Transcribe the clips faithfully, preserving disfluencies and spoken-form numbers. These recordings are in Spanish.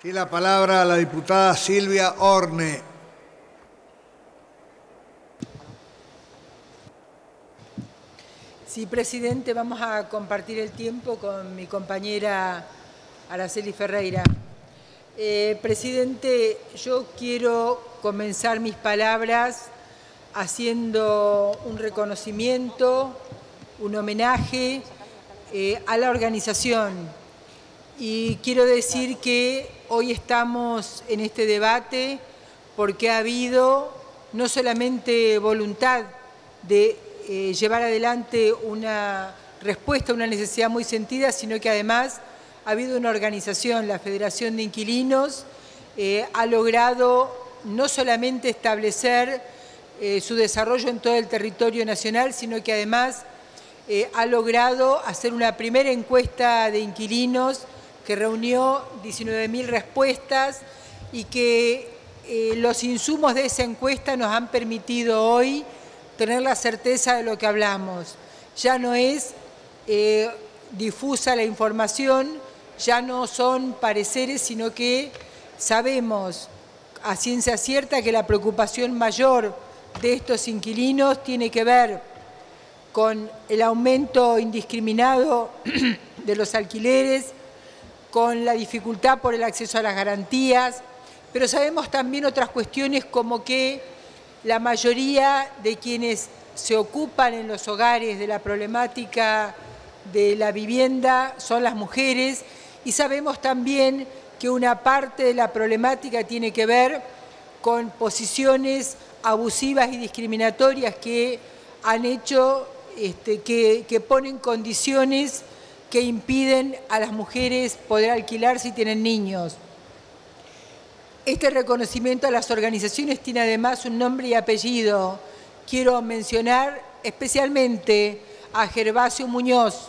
Tiene la palabra la diputada Silvia Horne. Sí, presidente, vamos a compartir el tiempo con mi compañera Araceli Ferreira. Eh, presidente, yo quiero comenzar mis palabras haciendo un reconocimiento, un homenaje eh, a la organización. Y quiero decir que hoy estamos en este debate porque ha habido no solamente voluntad de eh, llevar adelante una respuesta a una necesidad muy sentida, sino que además ha habido una organización, la Federación de Inquilinos, eh, ha logrado no solamente establecer eh, su desarrollo en todo el territorio nacional, sino que además eh, ha logrado hacer una primera encuesta de inquilinos que reunió diecinueve mil respuestas y que eh, los insumos de esa encuesta nos han permitido hoy tener la certeza de lo que hablamos. Ya no es eh, difusa la información, ya no son pareceres, sino que sabemos a ciencia cierta que la preocupación mayor de estos inquilinos tiene que ver con el aumento indiscriminado de los alquileres, con la dificultad por el acceso a las garantías, pero sabemos también otras cuestiones como que la mayoría de quienes se ocupan en los hogares de la problemática de la vivienda son las mujeres y sabemos también que una parte de la problemática tiene que ver con posiciones abusivas y discriminatorias que han hecho, este, que, que ponen condiciones que impiden a las mujeres poder alquilar si tienen niños. Este reconocimiento a las organizaciones tiene además un nombre y apellido. Quiero mencionar especialmente a Gervasio Muñoz,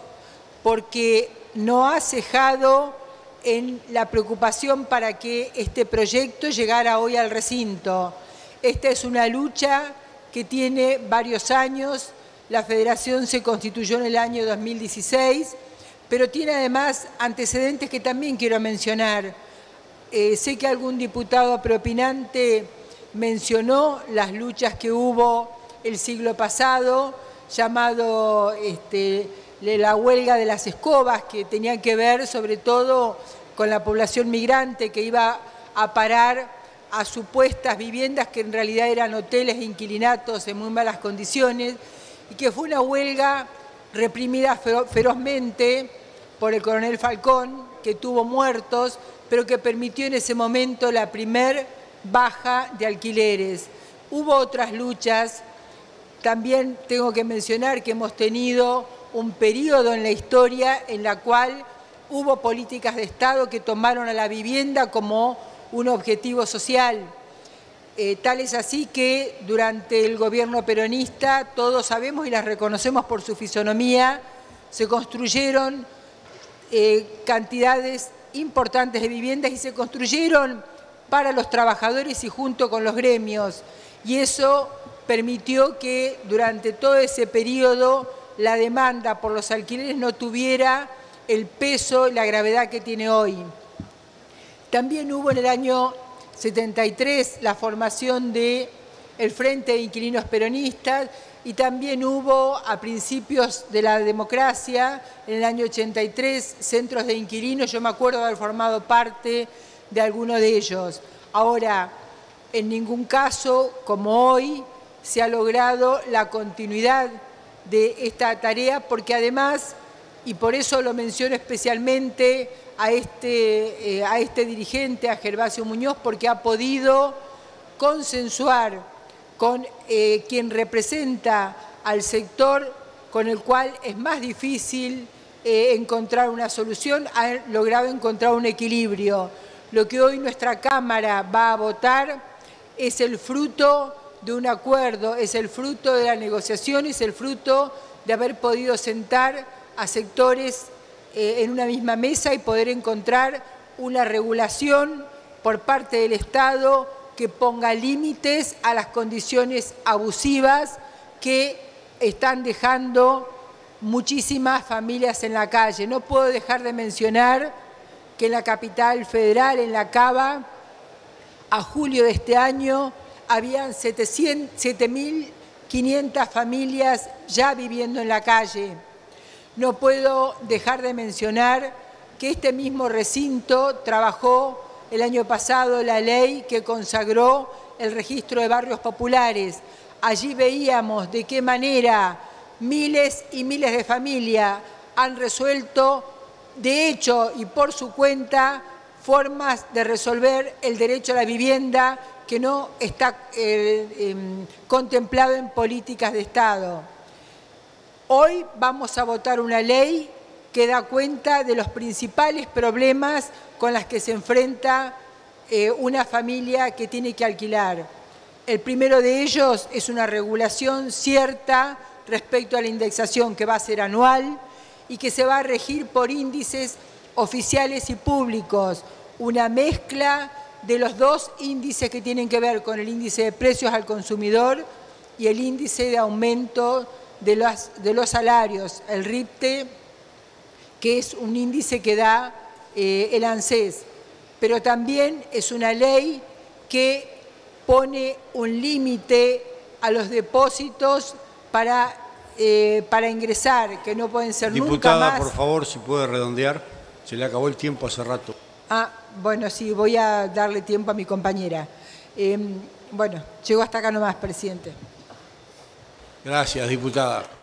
porque no ha cejado en la preocupación para que este proyecto llegara hoy al recinto. Esta es una lucha que tiene varios años. La Federación se constituyó en el año dos mil dieciséis, pero tiene además antecedentes que también quiero mencionar. Eh, sé que algún diputado preopinante mencionó las luchas que hubo el siglo pasado, llamado este, la huelga de las escobas, que tenían que ver sobre todo con la población migrante que iba a parar a supuestas viviendas que en realidad eran hoteles e inquilinatos en muy malas condiciones, y que fue una huelga reprimida ferozmente por el coronel Falcón, que tuvo muertos, pero que permitió en ese momento la primer baja de alquileres. Hubo otras luchas, también tengo que mencionar que hemos tenido un periodo en la historia en la cual hubo políticas de Estado que tomaron a la vivienda como un objetivo social. Eh, tal es así que durante el gobierno peronista, todos sabemos y las reconocemos por su fisonomía, se construyeron eh, cantidades importantes de viviendas y se construyeron para los trabajadores y junto con los gremios. Y eso permitió que durante todo ese periodo la demanda por los alquileres no tuviera el peso y la gravedad que tiene hoy. También hubo en el año setenta y tres la formación del Frente de Inquilinos Peronistas y también hubo a principios de la democracia, en el año ochenta y tres, centros de inquilinos. Yo me acuerdo de haber formado parte de alguno de ellos. Ahora, en ningún caso, como hoy, se ha logrado la continuidad de esta tarea porque además, y por eso lo menciono especialmente a este, eh, a este dirigente, a Gervasio Muñoz, porque ha podido consensuar con eh, quien representa al sector con el cual es más difícil eh, encontrar una solución, ha logrado encontrar un equilibrio. Lo que hoy nuestra Cámara va a votar es el fruto de un acuerdo, es el fruto de la negociación, es el fruto de haber podido sentar a sectores eh, en una misma mesa y poder encontrar una regulación por parte del Estado que ponga límites a las condiciones abusivas que están dejando muchísimas familias en la calle. No puedo dejar de mencionar que en la capital federal, en La Cava, a julio de este año habían siete mil quinientas familias ya viviendo en la calle. No puedo dejar de mencionar que este mismo recinto trabajó el año pasado la ley que consagró el registro de barrios populares. Allí veíamos de qué manera miles y miles de familias han resuelto, de hecho y por su cuenta, formas de resolver el derecho a la vivienda que no está eh, eh, contemplado en políticas de Estado. Hoy vamos a votar una ley que da cuenta de los principales problemas con los que se enfrenta eh, una familia que tiene que alquilar. El primero de ellos es una regulación cierta respecto a la indexación que va a ser anual y que se va a regir por índices oficiales y públicos, una mezcla de los dos índices que tienen que ver con el índice de precios al consumidor y el índice de aumento de los, de los salarios, el RIPTE, que es un índice que da eh, el ANSES. Pero también es una ley que pone un límite a los depósitos para, eh, para ingresar, que no pueden ser nunca más. Diputada, por favor, si puede redondear, se le acabó el tiempo hace rato. Ah, bueno, sí, voy a darle tiempo a mi compañera. Eh, bueno, llegó hasta acá nomás, presidente. Gracias, diputada.